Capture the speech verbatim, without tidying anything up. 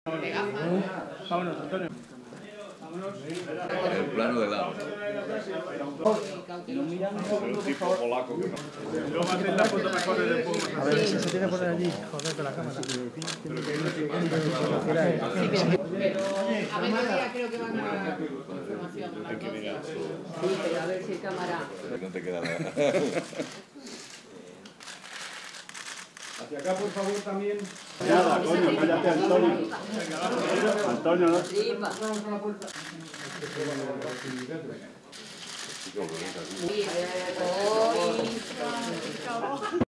Vámonos, Antonio. En el plano de lado. El tipo polaco que no. Luego haces la foto mejor del pueblo. A ver, si se tiene que poner allí. Joder, con la cámara. Pero que hay una imagen. A mediodía creo que van a. Sí, pero a ver si hay cámara. No te queda nada. Hacia acá, por favor, también. Nada, coño, cállate, Antonio. Antonio, ¿no? Sí, pa. Sí,